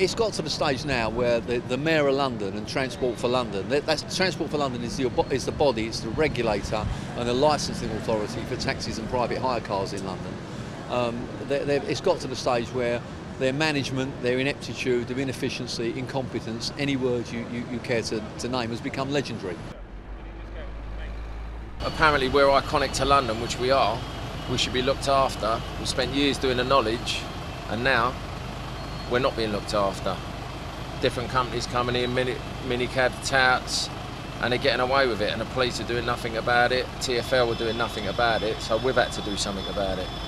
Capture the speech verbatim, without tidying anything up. it's got to the stage now where the, the Mayor of London and Transport for London, that, that's, Transport for London is the, is the body, it's the regulator and the licensing authority for taxis and private hire cars in London. Um, they're, they're, it's got to the stage where their management, their ineptitude, their inefficiency, incompetence, any word you, you, you care to, to name has become legendary. Apparently we're iconic to London, which we are. We should be looked after. We spent years doing the knowledge, and now we're not being looked after. Different companies coming in, mini, minicab touts, and they're getting away with it, and the police are doing nothing about it, T F L are doing nothing about it, so we've had to do something about it.